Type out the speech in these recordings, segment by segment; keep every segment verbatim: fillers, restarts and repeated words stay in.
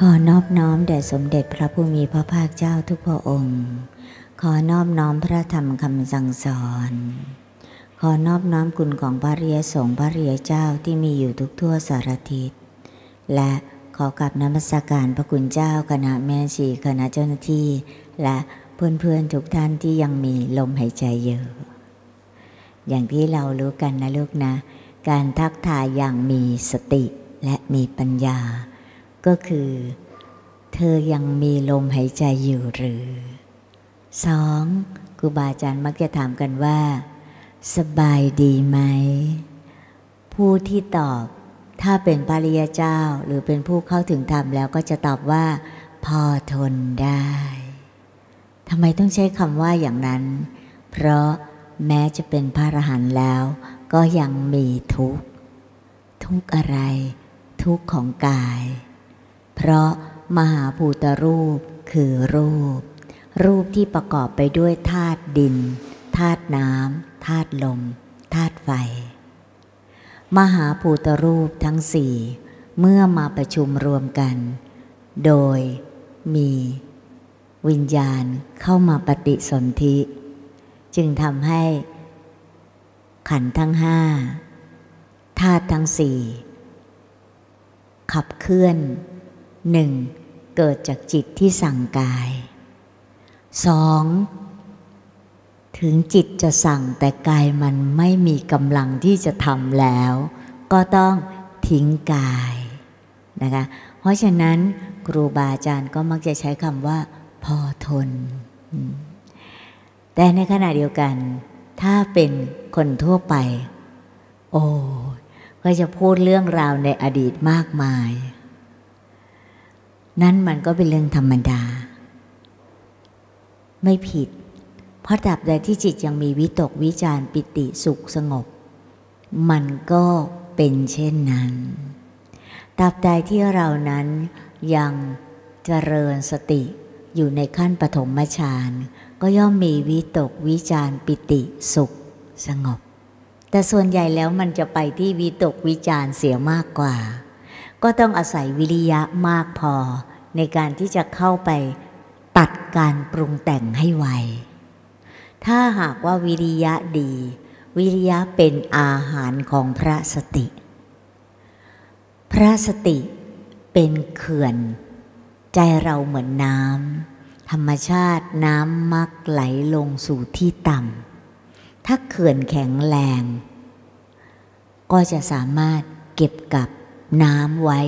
ขอนอบน้อมแด่สมเด็จพระผู้มีพระภาคเจ้าทุกพระองค์ขอนอบน้อมพระธรรมคำสั่งสอนขอนอบน้อมคุณของพระอริยสงฆ์พระอริยเจ้าที่มีอยู่ทุกทั่วสารทิศและขอกราบนมัสการพระคุณเจ้าคณะแม่ชีคณะเจ้าหน้าที่และเพื่อนๆทุกท่านที่ยังมีลมหายใจอยู่อย่างที่เรารู้กันนะลูกนะการทักทายอย่างมีสติและมีปัญญาก็คือเธอยังมีลมหายใจอยู่หรือสองครูบาอาจารย์มักจะถามกันว่าสบายดีไหมผู้ที่ตอบถ้าเป็นพระอริยเจ้าหรือเป็นผู้เข้าถึงธรรมแล้วก็จะตอบว่าพอทนได้ทำไมต้องใช้คำว่าอย่างนั้นเพราะแม้จะเป็นพระอรหันต์แล้วก็ยังมีทุกข์ทุกข์อะไรทุกข์ของกายเพราะมหาภูตรูปคือรูปรูปที่ประกอบไปด้วยธาตุดินธาตุน้ำธาตุลมธาตุไฟมหาภูตรูปทั้งสี่เมื่อมาประชุมรวมกันโดยมีวิญญาณเข้ามาปฏิสนธิจึงทำให้ขันธ์ทั้งห้าธาตุทั้งสี่ขับเคลื่อนหนึ่งเกิดจากจิตที่สั่งกายสองถึงจิตจะสั่งแต่กายมันไม่มีกำลังที่จะทำแล้วก็ต้องทิ้งกายนะคะเพราะฉะนั้นครูบาอาจารย์ก็มักจะใช้คำว่าพอทนแต่ในขณะเดียวกันถ้าเป็นคนทั่วไปโอ้ก็จะพูดเรื่องราวในอดีตมากมายนั่นมันก็เป็นเรื่องธรรมดาไม่ผิดเพราะตราบใดที่จิตยังมีวิตกวิจารปิติสุขสงบมันก็เป็นเช่นนั้นตราบใดที่เรานั้นยังเจริญสติอยู่ในขั้นปฐมฌานก็ย่อมมีวิตกวิจารปิติสุขสงบแต่ส่วนใหญ่แล้วมันจะไปที่วิตกวิจารเสียมากกว่าก็ต้องอาศัยวิริยะมากพอในการที่จะเข้าไปตัดการปรุงแต่งให้ไวถ้าหากว่าวิริยะดีวิริยะเป็นอาหารของพระสติพระสติเป็นเขื่อนใจเราเหมือนน้ำธรรมชาติน้ำมักไหลลงสู่ที่ต่ำถ้าเขื่อนแข็งแรงก็จะสามารถเก็บกับน้ำไว้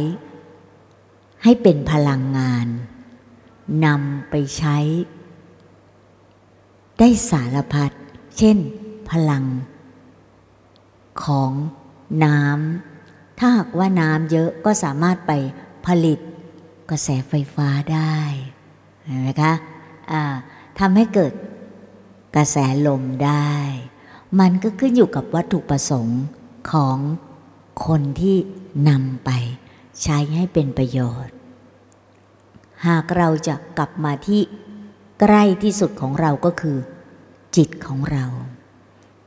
ให้เป็นพลังงานนำไปใช้ได้สารพัดเช่นพลังของน้ำถ้าหากว่าน้ำเยอะก็สามารถไปผลิตกระแสไฟฟ้าได้เห็นไหมคะทำให้เกิดกระแสลมได้มันก็ขึ้นอยู่กับวัตถุประสงค์ของคนที่นำไปใช้ให้เป็นประโยชน์หากเราจะกลับมาที่ใกล้ที่สุดของเราก็คือจิตของเรา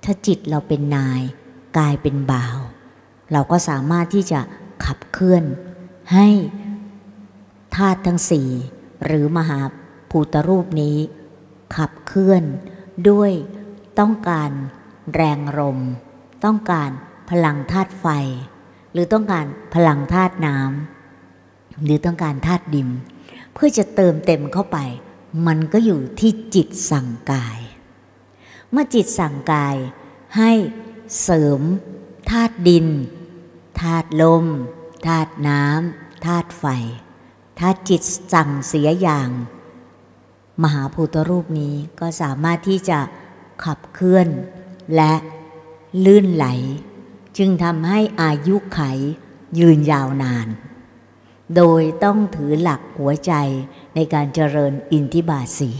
ถ้าจิตเราเป็นนายกายเป็นบ่าวเราก็สามารถที่จะขับเคลื่อนให้ธาตุทั้งสี่หรือมหาภูตรูปนี้ขับเคลื่อนด้วยต้องการแรงลมต้องการพลังธาตุไฟหรือต้องการพลังธาตุน้ำหรือต้องการธาตุดินเพื่อจะเติมเต็มเข้าไปมันก็อยู่ที่จิตสั่งกายเมื่อจิตสั่งกายให้เสริมธาตุดินธาตุลมธาตุน้ำธาตุไฟถ้าจิตสั่งเสียอย่างมหาภูตรูปนี้ก็สามารถที่จะขับเคลื่อนและลื่นไหลจึงทำให้อายุขัยยืนยาวนานโดยต้องถือหลักหัวใจในการเจริญอินทิบาทสี่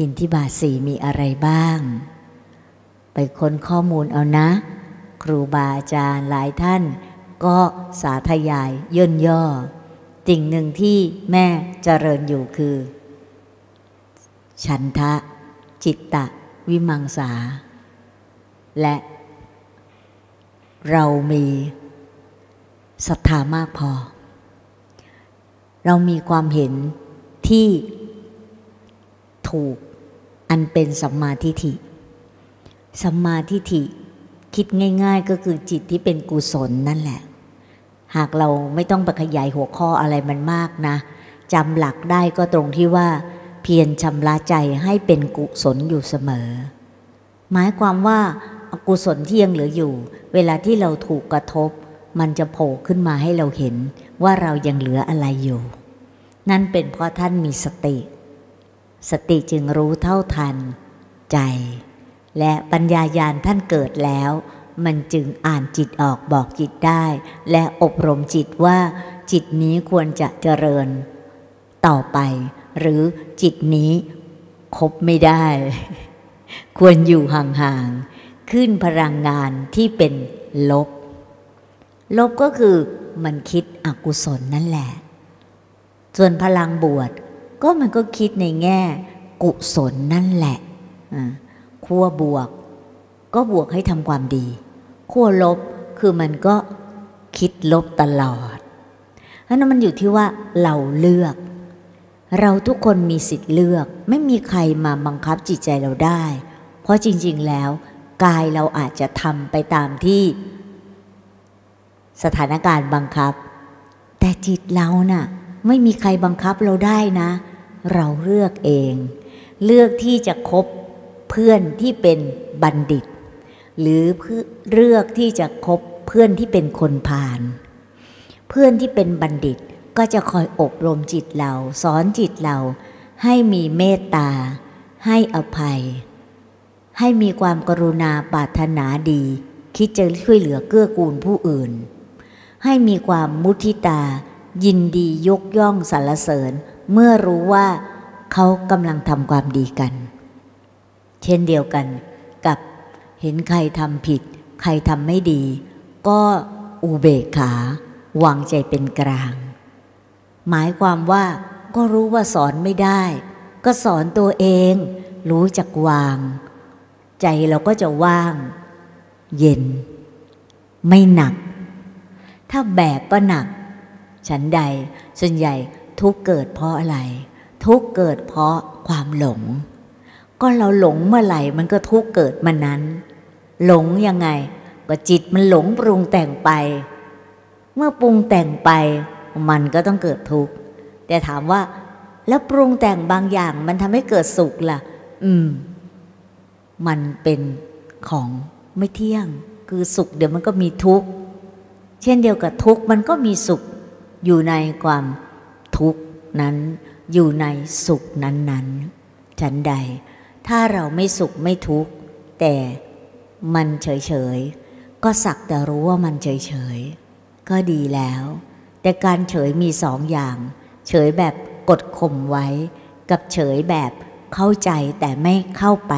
อินทิบาทสี่มีอะไรบ้างไปค้นข้อมูลเอานะครูบาอาจารย์หลายท่านก็สาธยายย่นย่อสิ่งหนึ่งที่แม่เจริญอยู่คือฉันทะจิตตะวิมังสาและเรามีศรัทธามากพอ เรามีความเห็นที่ถูกอันเป็นสัมมาทิฏฐิสัมมาทิฏฐิคิดง่ายๆก็คือจิตที่เป็นกุศลนั่นแหละหากเราไม่ต้องไปขยายหัวข้ออะไรมันมากนะจำหลักได้ก็ตรงที่ว่าเพียรชำระใจให้เป็นกุศลอยู่เสมอหมายความว่าอกุศลที่ยังเหลืออยู่เวลาที่เราถูกกระทบมันจะโผล่ขึ้นมาให้เราเห็นว่าเรายังเหลืออะไรอยู่นั่นเป็นเพราะท่านมีสติสติจึงรู้เท่าทันใจและปัญญาญาณท่านเกิดแล้วมันจึงอ่านจิตออกบอกจิตได้และอบรมจิตว่าจิตนี้ควรจะเจริญต่อไปหรือจิตนี้คบไม่ได้ ควรอยู่ห่างๆขึ้นพลังงานที่เป็นลบลบก็คือมันคิดอกุศลนั่นแหละส่วนพลังบวชก็มันก็คิดในแง่กุศลนั่นแหละขั้วบวกก็บวกให้ทำความดีขั้วลบคือมันก็คิดลบตลอดเพราะนั้นมันอยู่ที่ว่าเราเลือกเราทุกคนมีสิทธิ์เลือกไม่มีใครมาบังคับจิตใจเราได้เพราะจริงๆแล้วกายเราอาจจะทำไปตามที่สถานการณ์บังคับแต่จิตเราน่ะไม่มีใครบังคับเราได้นะเราเลือกเองเลือกที่จะคบเพื่อนที่เป็นบัณฑิตหรือเลือกที่จะคบเพื่อนที่เป็นคนพาลเพื่อนที่เป็นบัณฑิตก็จะคอยอบรมจิตเราสอนจิตเราให้มีเมตตาให้อภัยให้มีความกรุณาปรารถนาดีคิดจะช่วยเหลือเกื้อกูลผู้อื่นให้มีความมุทิตายินดียกย่องสรรเสริญเมื่อรู้ว่าเขากำลังทำความดีกันเช่นเดียวกันกับเห็นใครทำผิดใครทำไม่ดีก็อุเบกขาวางใจเป็นกลางหมายความว่าก็รู้ว่าสอนไม่ได้ก็สอนตัวเองรู้จักวางใจเราก็จะว่างเย็นไม่หนักถ้าแบกก็หนักฉันใดส่วนใหญ่ทุกข์เกิดเพราะอะไรทุกข์เกิดเพราะความหลงก็เราหลงเมื่อไหร่มันก็ทุกข์เกิดมันนั้นหลงยังไงก็จิตมันหลงปรุงแต่งไปเมื่อปรุงแต่งไปมันก็ต้องเกิดทุกข์แต่ถามว่าแล้วปรุงแต่งบางอย่างมันทำให้เกิดสุขล่ะอืมมันเป็นของไม่เที่ยงคือสุขเดี๋ยวมันก็มีทุกข์เช่นเดียวกับทุกข์มันก็มีสุขอยู่ในความทุกข์นั้นอยู่ในสุขนั้นๆฉันใดถ้าเราไม่สุขไม่ทุกข์แต่มันเฉยๆก็สักแต่รู้ว่ามันเฉยๆก็ดีแล้วแต่การเฉยมีสองอย่างเฉยแบบกดข่มไว้กับเฉยแบบเข้าใจแต่ไม่เข้าไป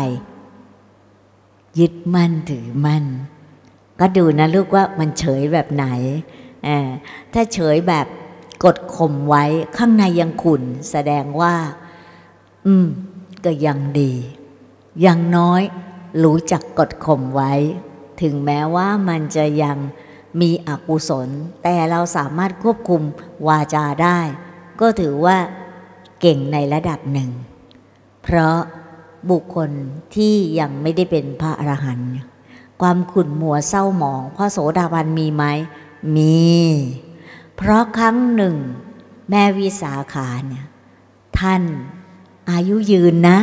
ยึดมั่นถือมั่นก็ดูนะลูกว่ามันเฉยแบบไหนถ้าเฉยแบบกดข่มไว้ข้างในยังขุ่นแสดงว่าอืมก็ยังดียังน้อยรู้จักกดข่มไว้ถึงแม้ว่ามันจะยังมีอกุศลแต่เราสามารถควบคุมวาจาได้ก็ถือว่าเก่งในระดับหนึ่งเพราะบุคคลที่ยังไม่ได้เป็นพระอรหันต์ความขุ่นมัวเศร้าหมองพระโสดาบันมีไหมมีเพราะครั้งหนึ่งแม่วิสาขาเนี่ยท่านอายุยืนนะ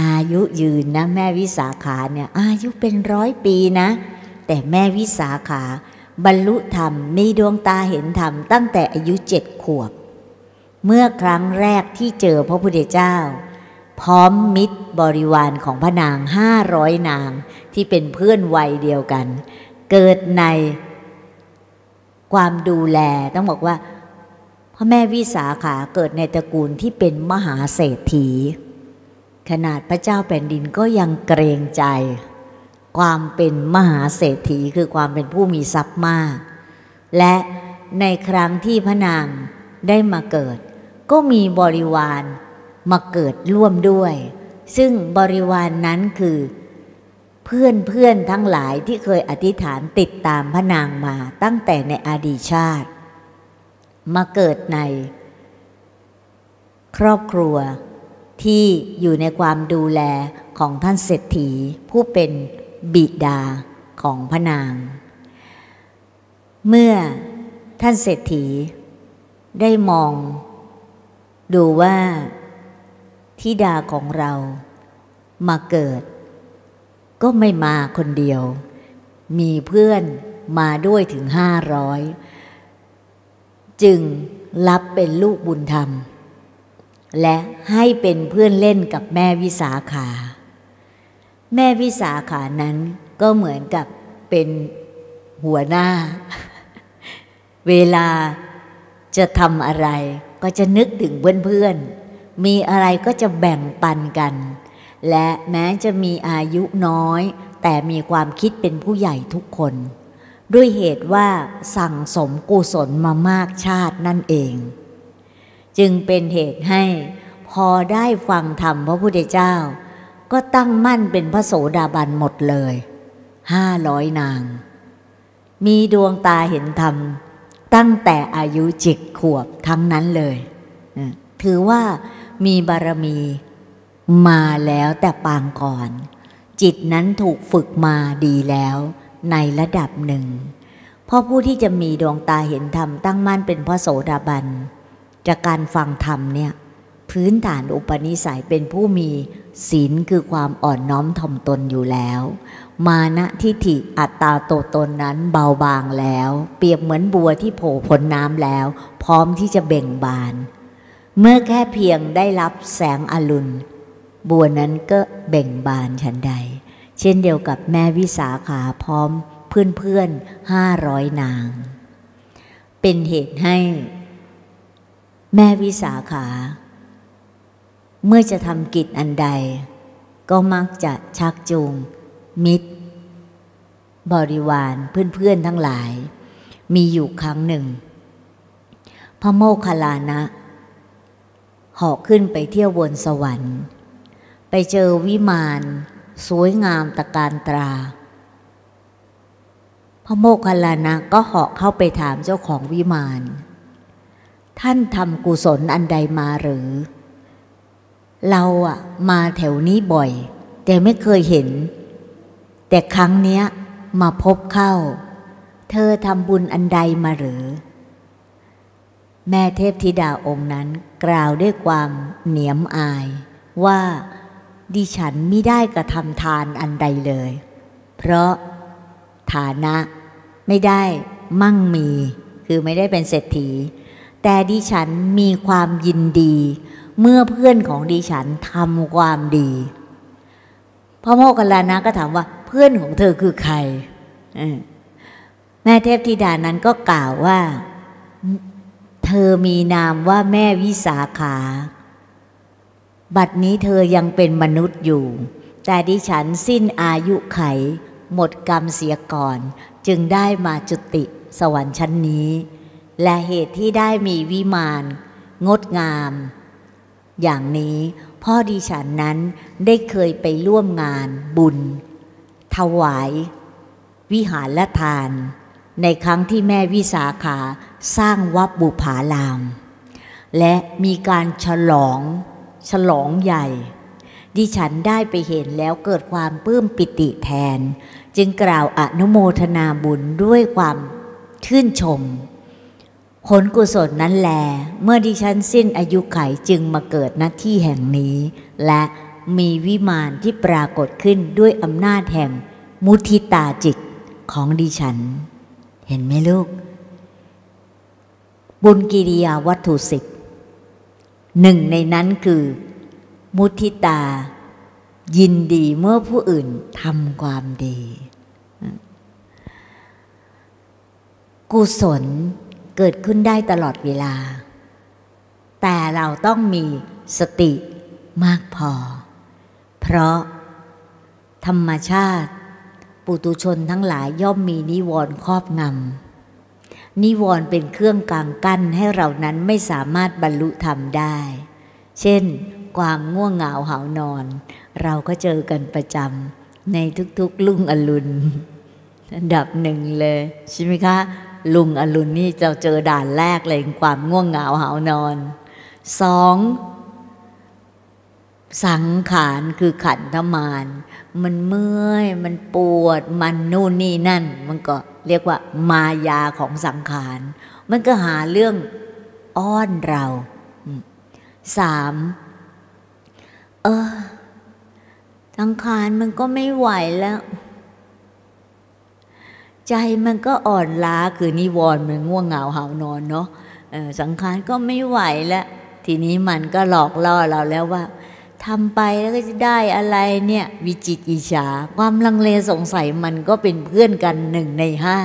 อายุยืนนะแม่วิสาขาเนี่ยอายุเป็นร้อยปีนะแต่แม่วิสาขาบรรลุธรรมมีดวงตาเห็นธรรมตั้งแต่อายุเจ็ดขวบเมื่อครั้งแรกที่เจอพระพุทธเจ้าพร้อมมิตรบริวารของพระนางห้าร้อยนางที่เป็นเพื่อนวัยเดียวกันเกิดในความดูแลต้องบอกว่าพ่อแม่วิสาขาเกิดในตระกูลที่เป็นมหาเศรษฐีขนาดพระเจ้าแผ่นดินก็ยังเกรงใจความเป็นมหาเศรษฐีคือความเป็นผู้มีทรัพย์มากและในครั้งที่พระนางได้มาเกิดก็มีบริวารมาเกิดร่วมด้วยซึ่งบริวารนั้นคือเพื่อนๆทั้งหลายที่เคยอธิษฐานติดตามพระนางมาตั้งแต่ในอดีตชาติมาเกิดใน ครอบครัวที่อยู่ในความดูแลของท่านเศรษฐีผู้เป็นบิดาของพระนางเมื่อท่านเศรษฐีได้มองดูว่าธิดาของเรามาเกิดก็ไม่มาคนเดียวมีเพื่อนมาด้วยถึงห้าร้อยจึงรับเป็นลูกบุญธรรมและให้เป็นเพื่อนเล่นกับแม่วิสาขาแม่วิสาขานั้นก็เหมือนกับเป็นหัวหน้าเวลาจะทำอะไรก็จะนึกถึงเพื่อนๆมีอะไรก็จะแบ่งปันกันและแม้จะมีอายุน้อยแต่มีความคิดเป็นผู้ใหญ่ทุกคนด้วยเหตุว่าสั่งสมกุศลมามากชาตินั่นเองจึงเป็นเหตุให้พอได้ฟังธรรมพระพุทธเจ้าก็ตั้งมั่นเป็นพระโสดาบันหมดเลยห้าร้อยนางมีดวงตาเห็นธรรมตั้งแต่อายุเจ็ดขวบทั้งนั้นเลยถือว่ามีบารมีมาแล้วแต่ปางก่อนจิตนั้นถูกฝึกมาดีแล้วในระดับหนึ่งเพราะผู้ที่จะมีดวงตาเห็นธรรมตั้งมั่นเป็นพระโสดาบันจากการฟังธรรมเนี่ยพื้นฐานอุปนิสัยเป็นผู้มีศีลคือความอ่อนน้อมถ่อมตนอยู่แล้วมานะทิฏฐิอัตตาตัวตนนั้นเบาบางแล้วเปรียบเหมือนบัวที่โผล่พ้นน้ำแล้วพร้อมที่จะเบ่งบานเมื่อแค่เพียงได้รับแสงอรุณบัวนั้นก็เบ่งบานฉันใดเช่นเดียวกับแม่วิสาขาพร้อมเพื่อนๆห้าร้อยนางเป็นเหตุให้แม่วิสาขาเมื่อจะทำกิจอันใดก็มักจะชักจูงมิตรบริวารเพื่อนๆทั้งหลายมีอยู่ครั้งหนึ่งพระโมคคัลลานะเหาะขึ้นไปเที่ยวบนสวรรค์ไปเจอวิมานสวยงามตระการตราพระโมคคัลลานะก็เหาะเข้าไปถามเจ้าของวิมานท่านทำกุศลอันใดมาหรือเราอะมาแถวนี้บ่อยแต่ไม่เคยเห็นแต่ครั้งเนี้ยมาพบเข้าเธอทำบุญอันใดมาหรือแม่เทพธิดาองค์นั้นกล่าวด้วยความเหนียมอายว่าดิฉันไม่ได้กระทำทานอันใดเลยเพราะฐานะไม่ได้มั่งมีคือไม่ได้เป็นเศรษฐีแต่ดิฉันมีความยินดีเมื่อเพื่อนของดิฉันทำความดีพระโมคคัลลานะก็ถามว่าเพื่อนของเธอคือใครแม่เทพธิดานั้นก็กล่าวว่าเธอมีนามว่าแม่วิสาขาบัดนี้เธอยังเป็นมนุษย์อยู่แต่ดิฉันสิ้นอายุไขหมดกรรมเสียก่อนจึงได้มาจุติสวรรค์ชั้นนี้และเหตุที่ได้มีวิมานงดงามอย่างนี้พ่อดิฉันนั้นได้เคยไปร่วมงานบุญถวายวิหารทานในครั้งที่แม่วิสาขาสร้างวัดบุผารามและมีการฉลองฉลองใหญ่ดิฉันได้ไปเห็นแล้วเกิดความปลื้มปิติแทนจึงกล่าวอนุโมทนาบุญด้วยความชื่นชมผลกุศลนั้นแลเมื่อดิฉันสิ้นอายุไขจึงมาเกิดณที่แห่งนี้และมีวิมานที่ปรากฏขึ้นด้วยอำนาจแห่งมุทิตาจิตของดิฉันเห็นไหมลูกบุญกิริยาวัตถุสิบหนึ่งในนั้นคือมุทิตายินดีเมื่อผู้อื่นทำความดีกุศลเกิดขึ้นได้ตลอดเวลาแต่เราต้องมีสติมากพอเพราะธรรมชาติปุถุชนทั้งหลายย่อมมีนิวรณ์ครอบงำนิวรณ์เป็นเครื่องกลางกั้นให้เรานั้นไม่สามารถบรรลุธรรมได้เช่นความง่วงเหงาหาวนอนเราก็เจอกันประจำในทุกๆรุ่งอรุณอันดับหนึ่งเลยใช่ไหมคะลุงอรุณนี่จะเจอด่านแรกเลยความง่วงเหงาหาวนอนสอง สังขารคือขันธมารมันเมื่อยมันปวดมันนู่นนี่นั่นมันก็เรียกว่ามายาของสังขารมันก็หาเรื่องอ้อนเราสามเออสังขารมันก็ไม่ไหวแล้วใจมันก็อ่อนล้าคือนิวรณ์มันง่วงเหงาหาวนอนเนาะสังขารก็ไม่ไหวแล้วทีนี้มันก็หลอกล่อเราแล้วว่าทำไปแล้วก็จะได้อะไรเนี่ยวิจิตอิจฉาความลังเลสงสัยมันก็เป็นเพื่อนกันหนึ่งในห้า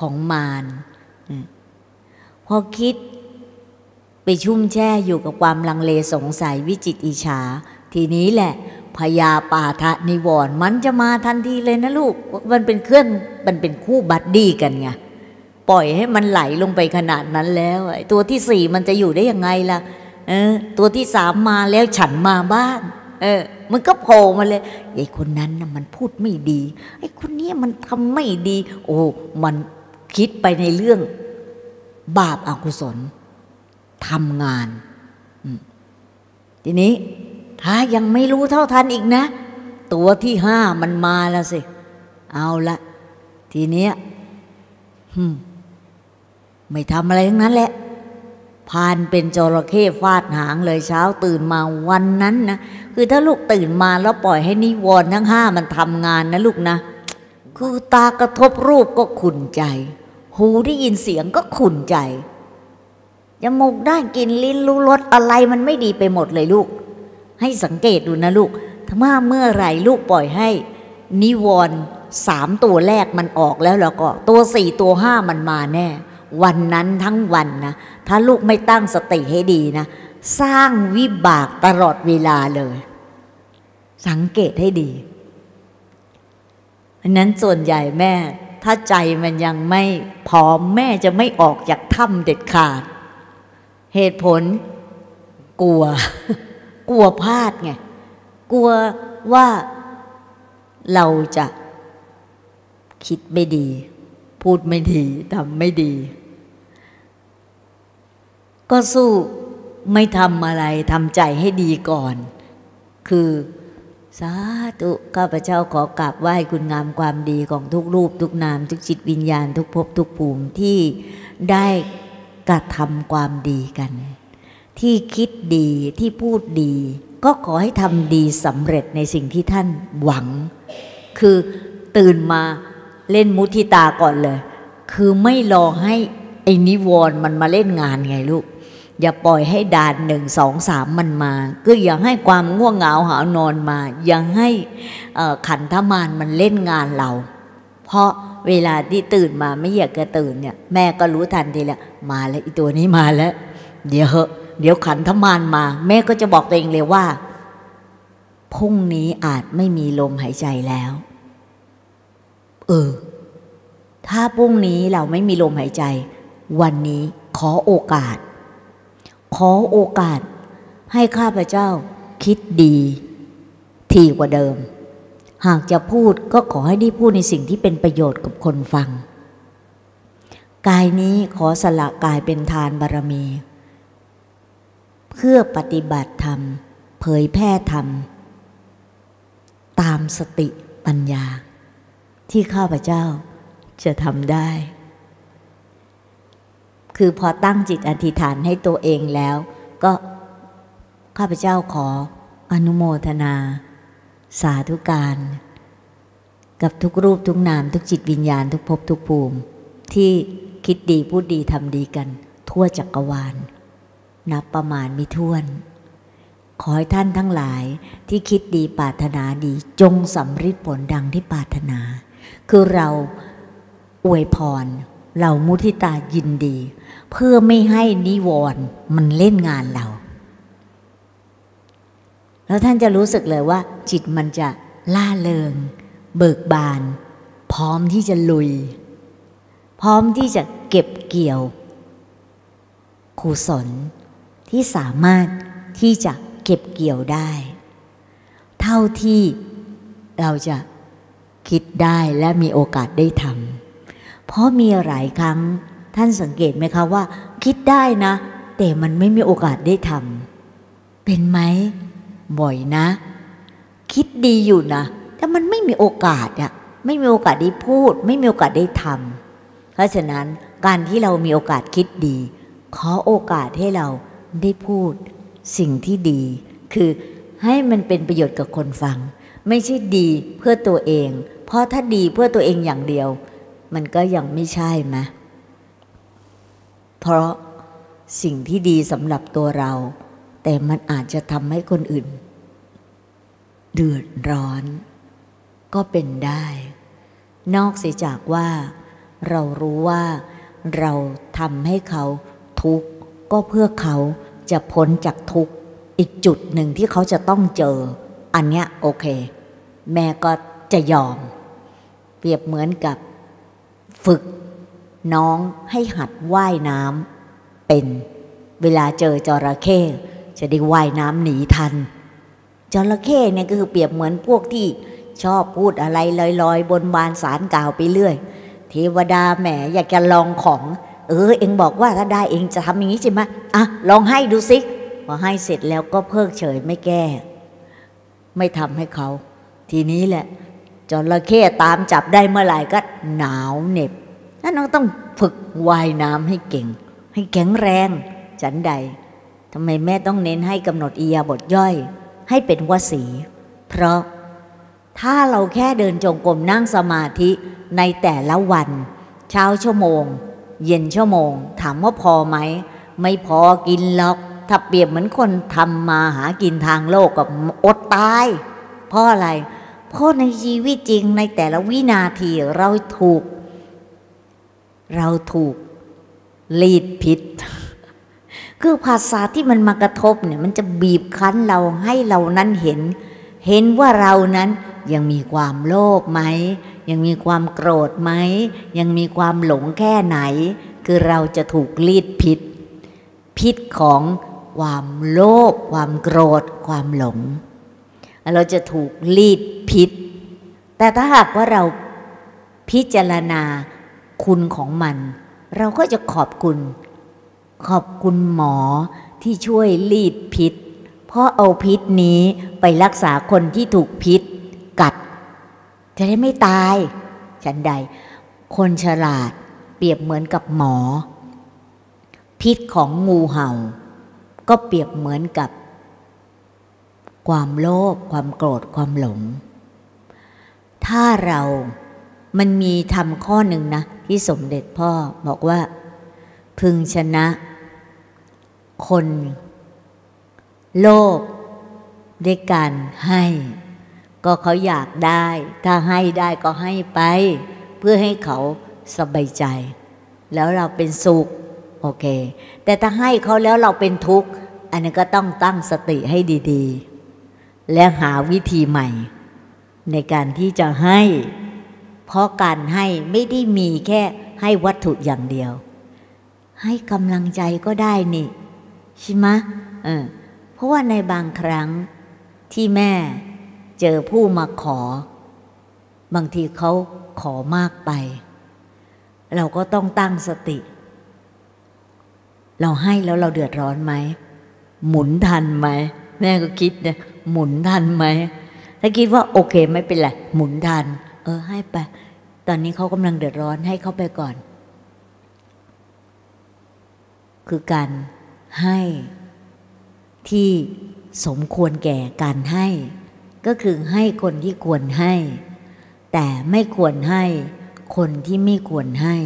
ของมารพอคิดไปชุ่มแช่อยู่กับความลังเลสงสัยวิจิตอิจฉาทีนี้แหละพยาปาทะนิวรณ์มันจะมาทันทีเลยนะลูกมันเป็นเครื่องมันเป็นคู่บัดดี้กันไงปล่อยให้มันไหลลงไปขนาดนั้นแล้วไอ้ตัวที่สี่มันจะอยู่ได้ยังไงล่ะเออตัวที่สามมาแล้วฉันมาบ้างเออมันก็โผล่มาเลยไอ้คนนั้นนะมันพูดไม่ดีไอ้คนนี้มันทำไม่ดีโอ้มันคิดไปในเรื่องบาปอกุศลทำงานทีนี้ถ้ายังไม่รู้เท่าทันอีกนะตัวที่ห้ามันมาแล้วสิเอาละทีเนี้ยไม่ทำอะไรทั้งนั้นแหละพานเป็นจระเข้ฟาดหางเลยเช้าตื่นมาวันนั้นนะคือถ้าลูกตื่นมาแล้วปล่อยให้นิวรณ์ทั้งห้ามันทำงานนะลูกนะคือตากระทบรูปก็ขุ่นใจหูได้ยินเสียงก็ขุ่นใจจมูกได้กลิ่นลิ้นรู้รสอะไรมันไม่ดีไปหมดเลยลูกให้สังเกตดูนะลูกถ้าเมื่อไหร่ลูกปล่อยให้นิวรณ์สามตัวแรกมันออกแล้วแล้วก็ตัวสี่ตัวห้ามันมาแน่วันนั้นทั้งวันนะถ้าลูกไม่ตั้งสติให้ดีนะสร้างวิบากตลอดเวลาเลยสังเกตให้ดีเพราะนั้นส่วนใหญ่แม่ถ้าใจมันยังไม่พร้อมแม่จะไม่ออกจากถ้ำเด็ดขาดเหตุผลกลัวกลัวพลาดไงกลัวว่าเราจะคิดไม่ดีพูดไม่ดีทำไม่ดีก็สู้ไม่ทำอะไรทำใจให้ดีก่อนคือสาธุข้าพเจ้าขอกราบไหว้คุณงามความดีของทุกรูปทุกนามทุกจิตวิญญาณทุกภพทุกภูมิที่ได้กระทำความดีกันที่คิดดีที่พูดดีก็ขอให้ทำดีสำเร็จในสิ่งที่ท่านหวังคือตื่นมาเล่นมุทิตาก่อนเลยคือไม่รอให้ไอ้นิวรณ์มันมาเล่นงานไงลูกอย่าปล่อยให้ด่านหนึ่งสองสามมันมาก็อย่าให้ความง่วงเหงาหาวนอนมาอย่าให้ขันธมารมันเล่นงานเราเพราะเวลาที่ตื่นมาไม่อยากจะตื่นเนี่ยแม่ก็รู้ทันทีแล้วมาแล้วไอ้ตัวนี้มาแล้วเดี๋ยวเดี๋ยวขันธมารมาแม่ก็จะบอกตัวเองเลยว่าพรุ่งนี้อาจไม่มีลมหายใจแล้วเออถ้าพรุ่งนี้เราไม่มีลมหายใจวันนี้ขอโอกาสขอโอกาสให้ข้าพเจ้าคิดดีทีกว่าเดิมหากจะพูดก็ขอให้ได้พูดในสิ่งที่เป็นประโยชน์กับคนฟังกายนี้ขอสละกายเป็นทานบารมีเพื่อปฏิบัติธรรมเผยแผ่ธรรมตามสติปัญญาที่ข้าพเจ้าจะทำได้คือพอตั้งจิตอธิษฐานให้ตัวเองแล้วก็ข้าพเจ้าขออนุโมทนาสาธุการกับทุกรูปทุกนามทุกจิตวิญญาณทุกภพทุกภูมิที่คิดดีพูดดีทำดีกันทั่วจักรวาลนับประมาณไม่ถ้วนขอให้ท่านทั้งหลายที่คิดดีปรารถนาดีจงสำเร็จผลดังที่ปรารถนาคือเราอวยพรเรามุทิตายินดีเพื่อไม่ให้นิวรณ์มันเล่นงานเราแล้วท่านจะรู้สึกเลยว่าจิตมันจะล่าเริงเบิกบานพร้อมที่จะลุยพร้อมที่จะเก็บเกี่ยวกุศลที่สามารถที่จะเก็บเกี่ยวได้เท่าที่เราจะคิดได้และมีโอกาสได้ทำเพราะมีหลายครั้งท่านสังเกตไหมคะว่าคิดได้นะแต่มันไม่มีโอกาสได้ทำเป็นไหม บ่อยนะคิดดีอยู่นะแต่มันไม่มีโอกาสอะไม่มีโอกาสได้พูดไม่มีโอกาสได้ทำเพราะฉะนั้นการที่เรามีโอกาสคิดดีขอโอกาสให้เราได้พูดสิ่งที่ดีคือให้มันเป็นประโยชน์กับคนฟังไม่ใช่ดีเพื่อตัวเองเพราะถ้าดีเพื่อตัวเองอย่างเดียวมันก็ยังไม่ใช่ไหมเพราะสิ่งที่ดีสำหรับตัวเราแต่มันอาจจะทำให้คนอื่นเดือดร้อนก็เป็นได้นอกเสียจากว่าเรารู้ว่าเราทำให้เขาทุกข์ก็เพื่อเขาจะพ้นจากทุกข์อีกจุดหนึ่งที่เขาจะต้องเจออันเนี้ยโอเคแม่ก็จะยอมเปรียบเหมือนกับฝึกน้องให้หัดว่ายน้ำเป็นเวลาเจอจระเข้จะได้ว่ายน้ำหนีทันจระเข้เนี่ยก็คือเปรียบเหมือนพวกที่ชอบพูดอะไรลอยๆบนบานสารกล่าวไปเรื่อยเทวดาแหมอยากจะลองของเออเองบอกว่าถ้าได้เองจะทำอย่างนี้ใช่ไหมอ่ะลองให้ดูสิพอให้เสร็จแล้วก็เพิกเฉยไม่แก้ไม่ทำให้เขาทีนี้แหละจระเข้ตามจับได้เมื่อไหร่ก็หนาวเหน็บนั่นน้องต้องฝึกว่ายน้ำให้เก่งให้แข็งแรงฉันใดทำไมแม่ต้องเน้นให้กำหนดอิริยาบถย่อยให้เป็นวสีเพราะถ้าเราแค่เดินจงกรมนั่งสมาธิในแต่ละวันเช้าชั่วโมงเย็นชั่วโมงถามว่าพอไหมไม่พอกินหรอกถ้าเปรียบเหมือนคนทำมาหากินทางโลกกับอดตายเพราะอะไรเพราะในชีวิตจริงในแต่ละวินาทีเราถูกเราถูกลีดพิษคือภาษาที่มันมากระทบเนี่ยมันจะบีบคั้นเราให้เรานั้นเห็นเห็นว่าเรานั้นยังมีความโลภไหมยังมีความโกรธไหมยังมีความหลงแค่ไหนคือเราจะถูกลีดพิษพิษของความโลภความโกรธความหลงเราจะถูกลีดพิษแต่ถ้าหากว่าเราพิจารณาคุณของมันเราก็จะขอบคุณขอบคุณหมอที่ช่วยลีดพิษเพราะเอาพิษนี้ไปรักษาคนที่ถูกพิษกัดจะได้ไม่ตายฉันใดคนฉลาดเปรียบเหมือนกับหมอพิษของงูเห่าก็เปรียบเหมือนกับความโลภความโกรธความหลงถ้าเรามันมีธรรมข้อหนึ่งนะที่สมเด็จพ่อบอกว่าพึงชนะคนโลภด้วยการให้ก็เขาอยากได้ถ้าให้ได้ก็ให้ไปเพื่อให้เขาสบายใจแล้วเราเป็นสุขโอเคแต่ถ้าให้เขาแล้วเราเป็นทุกข์อันนี้ก็ต้องตั้งสติให้ดีๆและหาวิธีใหม่ในการที่จะให้เพราะการให้ไม่ได้มีแค่ให้วัตถุอย่างเดียวให้กำลังใจก็ได้นี่ใช่ไหมเออเพราะว่าในบางครั้งที่แม่เจอผู้มาขอบางทีเขาขอมากไปเราก็ต้องตั้งสติเราให้แล้วเราเดือดร้อนไหมหมุนทันไหมแม่ก็คิดนะหมุนทันไหมถ้าคิดว่าโอเคไม่เป็นไรหมุนทันเออให้ไปตอนนี้เขากำลังเดือดร้อนให้เขาไปก่อนคือการให้ที่สมควรแก่การให้ก็คือให้คนที่ควรให้แต่ไม่ควรให้คนที่ไม่ควรให้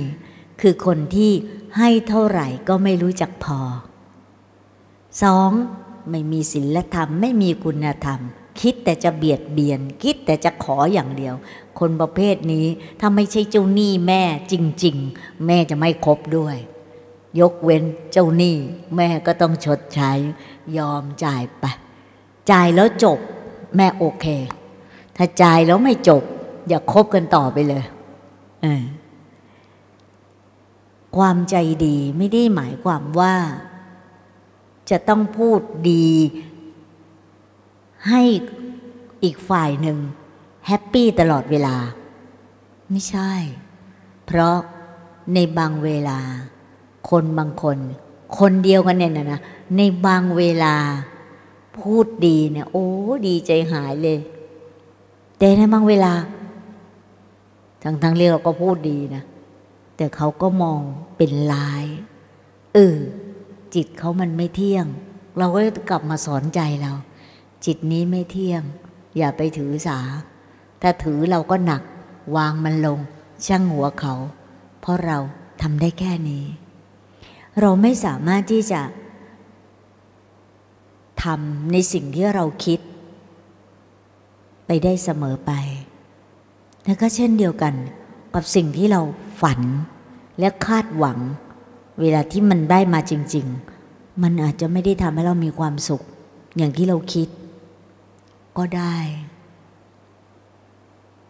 คือคนที่ให้เท่าไหร่ก็ไม่รู้จักพอสองไม่มีศีลธรรมไม่มีคุณธรรมคิดแต่จะเบียดเบียนคิดแต่จะขออย่างเดียวคนประเภทนี้ถ้าไม่ใช่เจ้าหนี้แม่จริงๆแม่จะไม่คบด้วยยกเว้นเจ้าหนี้แม่ก็ต้องชดใช้ยอมจ่ายไปจ่ายแล้วจบแม่โอเคถ้าจ่ายแล้วไม่จบอย่าคบกันต่อไปเลยเออความใจดีไม่ได้หมายความว่าจะต้องพูดดีให้อีกฝ่ายหนึ่งแฮปปี้ตลอดเวลาไม่ใช่เพราะในบางเวลาคนบางคนคนเดียวกันเนี่ยนะในบางเวลา พูดดีเนี่ยโอ้ดีใจหายเลยแต่ในบางเวลาทั้งๆที่เราก็พูดดีนะแต่เขาก็มองเป็นร้ายเออจิตเขามันไม่เที่ยงเราก็กลับมาสอนใจเราจิตนี้ไม่เที่ยงอย่าไปถือสาถ้าถือเราก็หนักวางมันลงชั่งหัวเขาเพราะเราทำได้แค่นี้เราไม่สามารถที่จะทำในสิ่งที่เราคิดไปได้เสมอไปและก็เช่นเดียวกันกับสิ่งที่เราฝันและคาดหวังเวลาที่มันได้มาจริงๆมันอาจจะไม่ได้ทำให้เรามีความสุขอย่างที่เราคิดก็ได้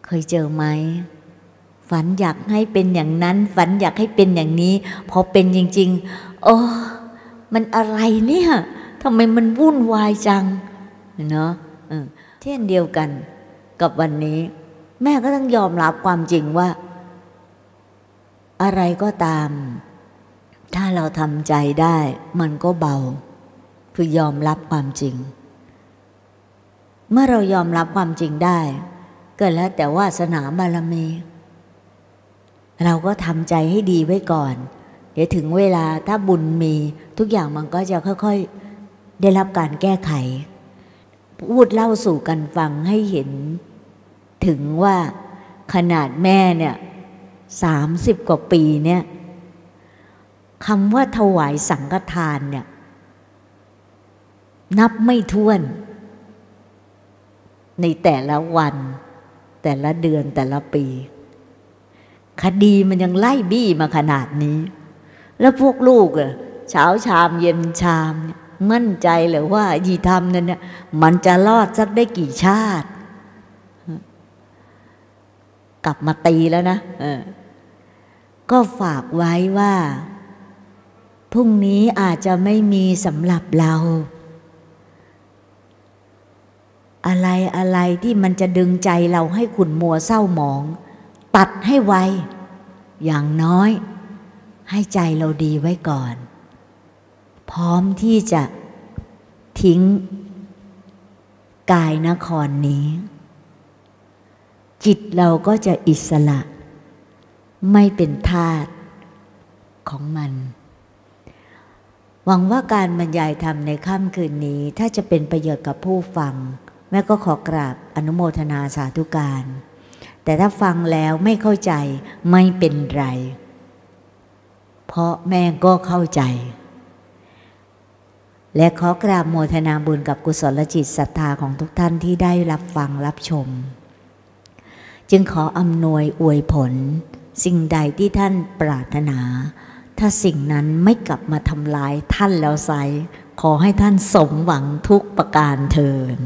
เคยเจอไหมฝันอยากให้เป็นอย่างนั้นฝันอยากให้เป็นอย่างนี้พอเป็นจริงๆโอ้มันอะไรเนี่ยทำไมมันวุ่นวายจังเนาะเช่นเดียวกันกับวันนี้แม่ก็ต้องยอมรับความจริงว่าอะไรก็ตามถ้าเราทำใจได้มันก็เบาคือยอมรับความจริงเมื่อเรายอมรับความจริงได้ก็แล้วแต่วาสนาบารมีเราก็ทำใจให้ดีไว้ก่อนเดี๋ยวถึงเวลาถ้าบุญมีทุกอย่างมันก็จะค่อยๆได้รับการแก้ไขพูดเล่าสู่กันฟังให้เห็นถึงว่าขนาดแม่เนี่ยสามสิบกว่าปีเนี่ยคำว่าถวายสังฆทานเนี่ยนับไม่ถ้วนในแต่ละวันแต่ละเดือนแต่ละปีคดีมันยังไล่บี้มาขนาดนี้แล้วพวกลูกอะเช้าชามเย็นชามมั่นใจเหรอว่ายีธรรมนั้นเนี่ยมันจะรอดสักได้กี่ชาติกลับมาตีแล้วนะเออก็ฝากไว้ว่าพรุ่งนี้อาจจะไม่มีสำหรับเราอะไรอะไรที่มันจะดึงใจเราให้ขุ่นมัวเศร้าหมองตัดให้ไวอย่างน้อยให้ใจเราดีไว้ก่อนพร้อมที่จะทิ้งกายนครนี้จิตเราก็จะอิสระไม่เป็นทาสของมันหวังว่าการบรรยายธรรมในค่ำคืนนี้ถ้าจะเป็นประโยชน์กับผู้ฟังแม่ก็ขอกราบอนุโมทนาสาธุการแต่ถ้าฟังแล้วไม่เข้าใจไม่เป็นไรเพราะแม่ก็เข้าใจและขอกราบโมทนาบุญกับกุศลจิตศรัทธาของทุกท่านที่ได้รับฟังรับชมจึงขออำนวยอวยผลสิ่งใดที่ท่านปรารถนาถ้าสิ่งนั้นไม่กลับมาทำลายท่านแล้วไซขอให้ท่านสมหวังทุกประการเทอญ